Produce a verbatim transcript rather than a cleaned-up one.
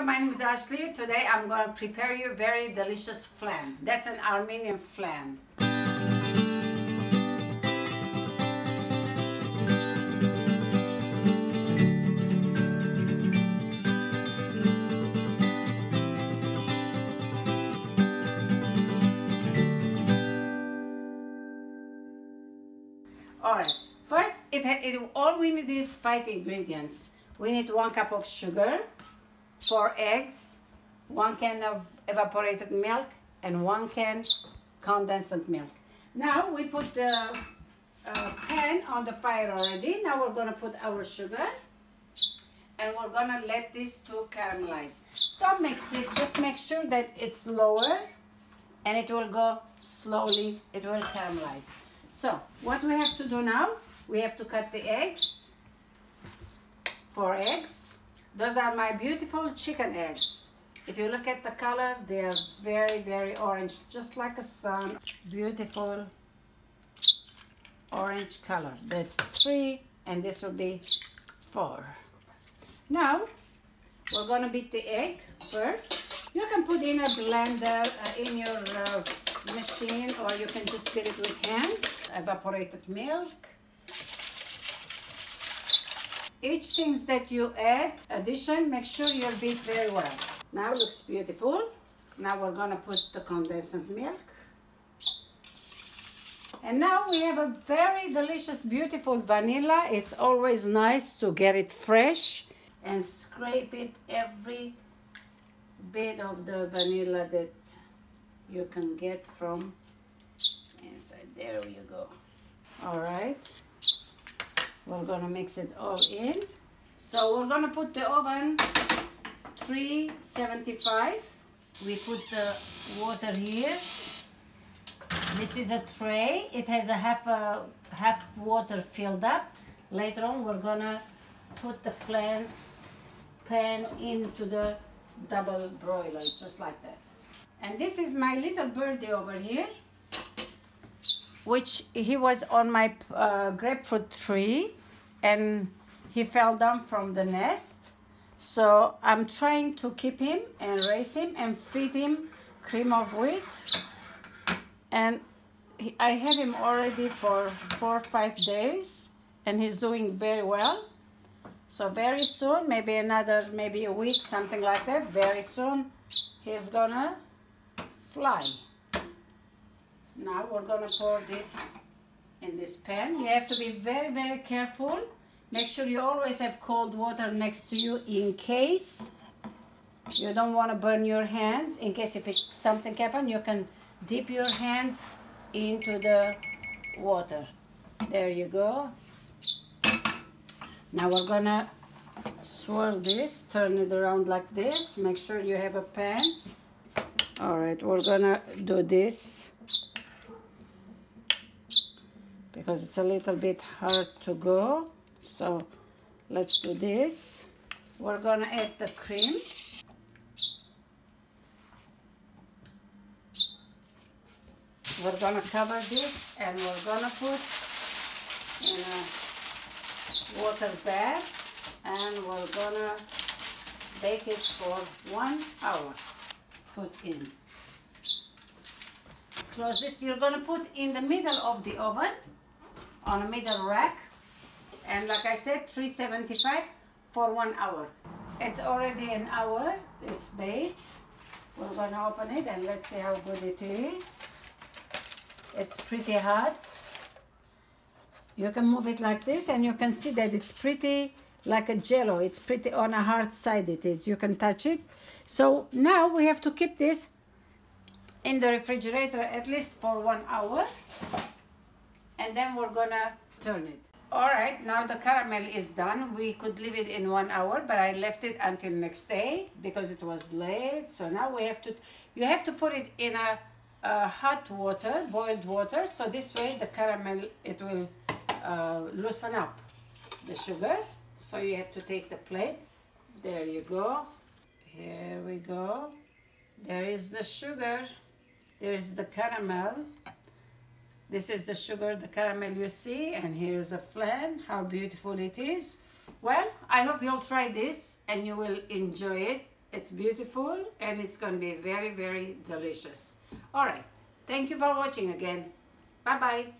there, my name is Ashley. Today I'm going to prepare you very delicious flan. That's an Armenian flan. Alright, first it, it, all we need is five ingredients. We need one cup of sugar, four eggs, one can of evaporated milk, and one can condensed milk. Now we put the uh, pan on the fire already. Now we're gonna put our sugar and we're gonna let these two caramelize. Don't mix it, just make sure that it's lower and it will go slowly, it will caramelize. So what we have to do now, we have to cut the eggs. Four eggs. Those are my beautiful chicken eggs. If you look at the color, they are very, very orange, just like a sun. Beautiful orange color. That's three, and this will be four. Now, we're gonna beat the egg first. You can put in a blender uh, in your uh, machine, or you can just beat it with hands. Evaporated milk. Each things that you add, addition, make sure you beat very well. Now it looks beautiful. Now we're gonna put the condensed milk. And now we have a very delicious, beautiful vanilla. It's always nice to get it fresh and scrape it every bit of the vanilla that you can get from inside. There you go. All right. We're gonna mix it all in. So we're gonna put the oven three seventy-five. We put the water here. This is a tray. It has a half a half water filled up. Later on, we're gonna put the flan pan into the double broiler, just like that. And this is my little birdie over here, which he was on my uh, grapefruit tree and he fell down from the nest. So I'm trying to keep him and raise him and feed him cream of wheat. And he, I have him already for four or five days and he's doing very well. So very soon, maybe another, maybe a week, something like that, very soon he's gonna fly. Now we're gonna pour this in this pan. You have to be very, very careful. Make sure you always have cold water next to you in case you don't want to burn your hands. In case if it, something happens, you can dip your hands into the water. There you go. Now we're gonna swirl this, turn it around like this. Make sure you have a pan. All right, we're gonna do this, because it's a little bit hard to go. So let's do this. We're gonna add the cream. We're gonna cover this and we're gonna put in a water bag and we're gonna bake it for one hour. Put in. Close this. You're gonna put in the middle of the oven, on a middle rack, and like I said, three seventy-five for one hour. It's already an hour, it's baked. We're gonna open it and let's see how good it is. It's pretty hot. You can move it like this and you can see that it's pretty like a jello. It's pretty on a hard side it is, you can touch it. So now we have to keep this in the refrigerator at least for one hour. And then we're gonna turn it. All right, now the caramel is done. We could leave it in one hour, but I left it until next day because it was late. So now we have to, you have to put it in a, a hot water, boiled water. So this way the caramel, it will uh, loosen up the sugar. So you have to take the plate. There you go. Here we go. There is the sugar. There is the caramel. This is the sugar, the caramel you see, and here's a flan, how beautiful it is. Well, I hope you'll try this and you will enjoy it. It's beautiful and it's going to be very, very delicious. All right. Thank you for watching again. Bye-bye.